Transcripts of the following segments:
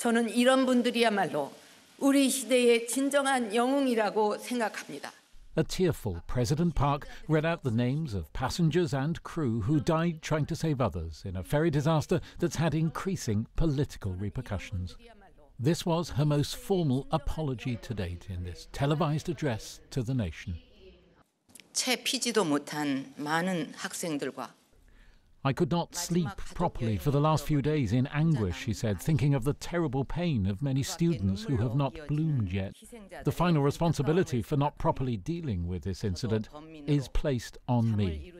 저는 이런 분들이야말로 우리 시대의 진정한 영웅이라고 생각합니다. A tearful President Park read out the names of passengers and crew who died trying to save others in a ferry disaster that's had increasing political repercussions. This was her most formal apology to date in this televised address to the nation. 채 피지도 못한 많은 학생들과 I could not sleep properly for the last few days in anguish, she said, thinking of the terrible pain of many students who have not bloomed yet. The final responsibility for not properly dealing with this incident is placed on me.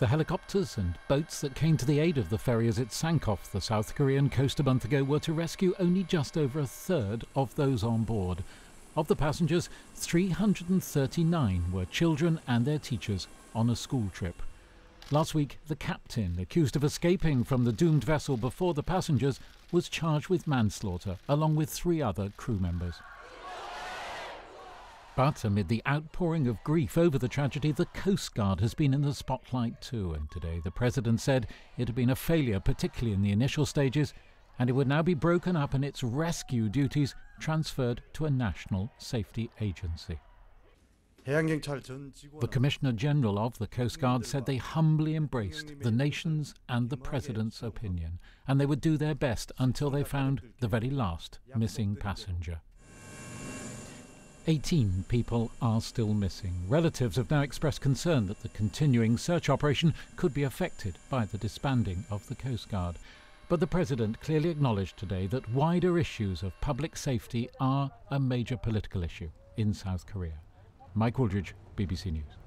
The helicopters and boats that came to the aid of the ferry as it sank off the South Korean coast a month ago were to rescue only just over a third of those on board. Of the passengers, 339 were children and their teachers on a school trip. Last week, the captain, accused of escaping from the doomed vessel before the passengers, was charged with manslaughter, along with three other crew members. But amid the outpouring of grief over the tragedy, the Coast Guard has been in the spotlight too, and today the president said it had been a failure, particularly in the initial stages, and it would now be broken up and its rescue duties transferred to a national safety agency. The Commissioner General of the Coast Guard said they humbly embraced the nation's and the President's opinion, and they would do their best until they found the very last missing passenger. 18 people are still missing. Relatives have now expressed concern that the continuing search operation could be affected by the disbanding of the Coast Guard. But the President clearly acknowledged today that wider issues of public safety are a major political issue in South Korea. Mike Wooldridge, BBC News.